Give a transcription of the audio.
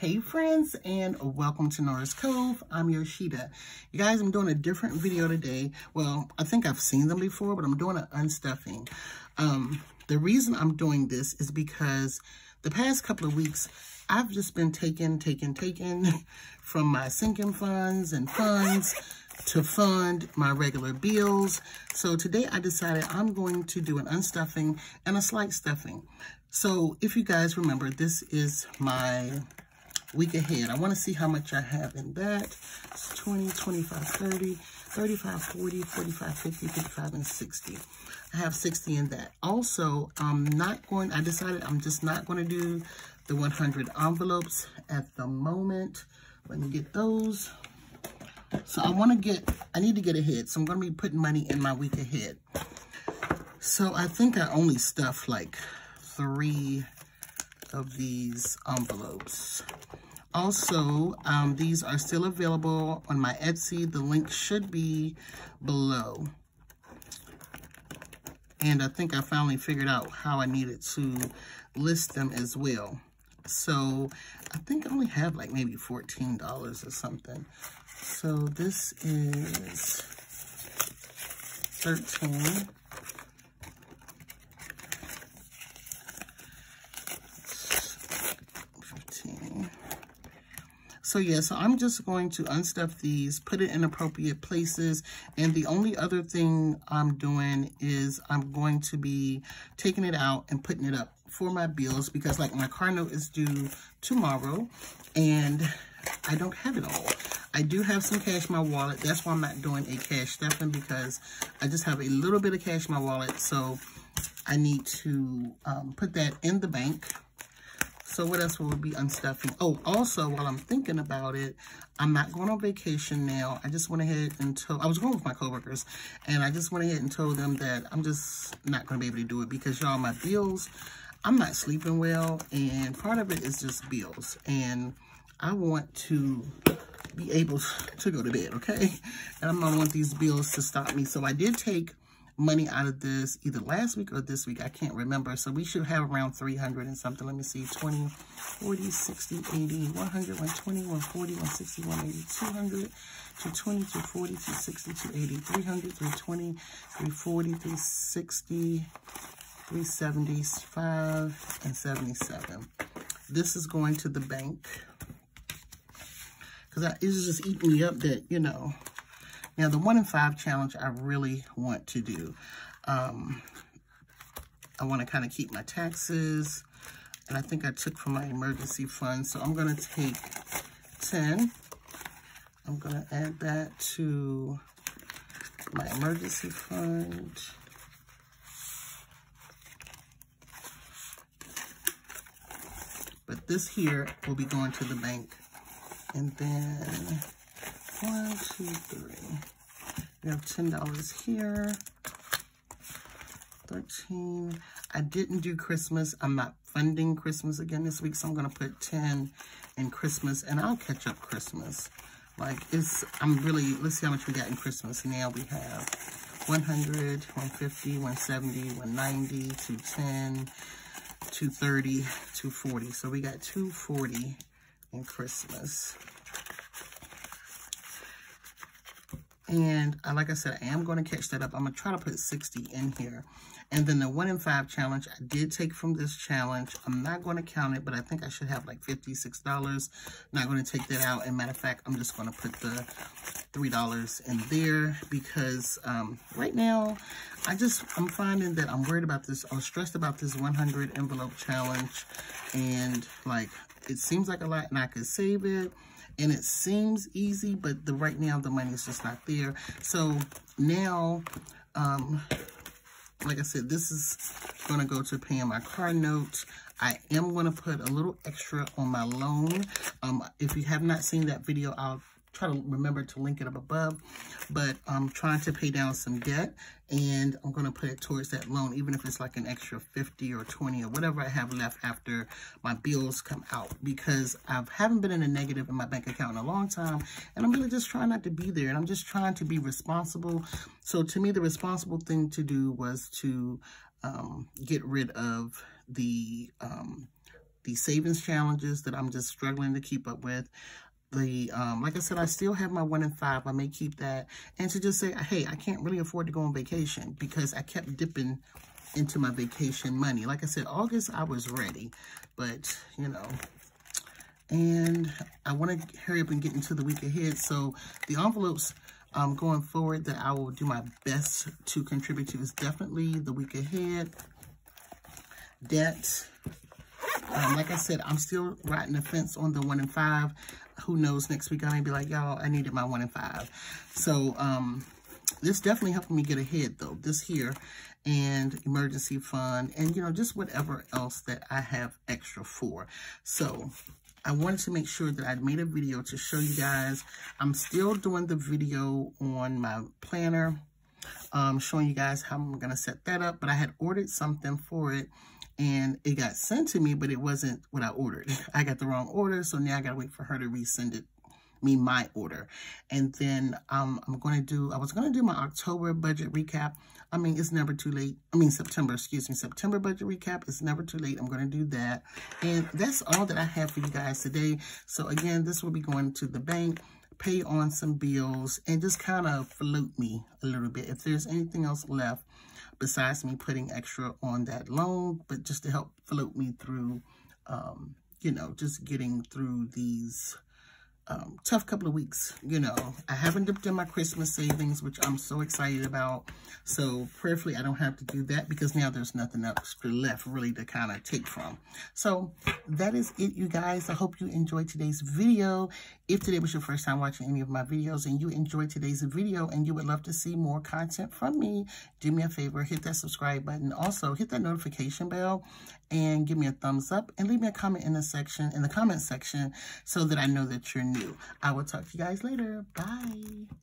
Hey friends, and welcome to Nora's Cove. I'm Yoshida. You guys, I'm doing a different video today. Well, I think I've seen them before, but I'm doing an unstuffing. The reason I'm doing this is because the past couple of weeks, I've just been taking from my sinking funds and funds to fund my regular bills. So today I decided I'm going to do an unstuffing and a slight stuffing. So if you guys remember, this is my week ahead. I want to see how much I have in that. It's 20, 25, 30, 35, 40, 45, 50, 55, and 60. I have 60 in that. Also, I decided I'm just not going to do the 100 envelopes at the moment. Let me get those. So I need to get ahead. So I'm going to be putting money in my week ahead. So I think I only stuffed like 3 of these envelopes. Also, these are still available on my Etsy. The link should be below. And I think I finally figured out how I needed to list them as well. So I think I only have like maybe $14 or something. So this is 13. So yeah, so I'm just going to unstuff these, put it in appropriate places. And the only other thing I'm doing is I'm going to be taking it out and putting it up for my bills, because like my car note is due tomorrow and I don't have it all. I do have some cash in my wallet. That's why I'm not doing a cash stuffing, because I just have a little bit of cash in my wallet. So I need to put that in the bank. So what else will we be unstuffing? Oh, also, while I'm thinking about it, I'm not going on vacation now. I just went ahead and told, I was going with my coworkers, and I just went ahead and told them that I'm just not going to be able to do it because, y'all, my bills, I'm not sleeping well, and part of it is just bills, and I want to be able to go to bed, okay? And I don't want these bills to stop me. So I did take money out of this either last week or this week. I can't remember. So we should have around 300 and something. Let me see. 20, 40, 60, 80, 100, 120, 140, 160, 180, 200, 220, 240, 260, 280, 300, 320, 340, 360, 375, and 77. This is going to the bank, because it's just eating me up that, you know. Now, the 1 in 5 challenge, I really want to do. I want to kind of keep my taxes, and I think I took from my emergency fund. So I'm going to take 10. I'm going to add that to my emergency fund. But this here will be going to the bank. And then 1, 2, 3. We have $10 here. 13. I didn't do Christmas. I'm not funding Christmas again this week, so I'm gonna put 10 in Christmas, and I'll catch up Christmas. Like let's see how much we got in Christmas. Now we have 100, 150, 170, 190, 210, 230, 240. So we got 240 in Christmas. And like I said, I am going to catch that up. I'm going to try to put 60 in here. And then the 1 in 5 challenge, I did take from this challenge. I'm not going to count it, but I think I should have like $56. Not going to take that out. And matter of fact, I'm just going to put the $3 in there, because right now I'm finding that I'm worried about this, or stressed about this 100 envelope challenge. And like, it seems like a lot and I could save it. And it seems easy, but right now the money is just not there. So now, like I said, this is going to go to paying my car note. I am going to put a little extra on my loan. If you have not seen that video, I'll try to remember to link it up above. But I'm trying to pay down some debt, and I'm going to put it towards that loan, even if it's like an extra 50 or 20 or whatever I have left after my bills come out, because I haven't been in a negative in my bank account in a long time, and I'm really just trying not to be there, and I'm just trying to be responsible. So to me, the responsible thing to do was to get rid of the savings challenges that I'm just struggling to keep up with. The like I said, I still have my 1 in 5. I may keep that. And to just say, hey, I can't really afford to go on vacation because I kept dipping into my vacation money. Like I said, August, I was ready, but you know. And I want to hurry up and get into the week ahead. So the envelopes going forward that I will do my best to contribute to is definitely the week ahead. Debt. Like I said, I'm still riding the fence on the 1 in 5. Who knows, next week I may be like, y'all, I needed my 1 in 5. So this definitely helping me get ahead though. This here and emergency fund and, you know, just whatever else that I have extra for. So I wanted to make sure that I made a video to show you guys. I'm still doing the video on my planner, showing you guys how I'm going to set that up. But I had ordered something for it, and it got sent to me, but it wasn't what I ordered. I got the wrong order, so now I got to wait for her to resend it, me my order. And then I was going to do my October budget recap. I mean, it's never too late. I mean, September budget recap. It's never too late. I'm going to do that. And that's all that I have for you guys today. So again, this will be going to the bank, pay on some bills, and just kind of float me a little bit. If there's anything else left besides me putting extra on that loan, but just to help float me through, you know, just getting through these tough couple of weeks, you know. I haven't dipped in my Christmas savings, which I'm so excited about. So prayerfully, I don't have to do that because now there's nothing extra left really to kind of take from. So that is it, you guys. I hope you enjoyed today's video. If today was your first time watching any of my videos and you enjoyed today's video and you would love to see more content from me, do me a favor, hit that subscribe button. Also hit that notification bell and give me a thumbs up and leave me a comment in the comment section so that I know that you're new. I will talk to you guys later. Bye.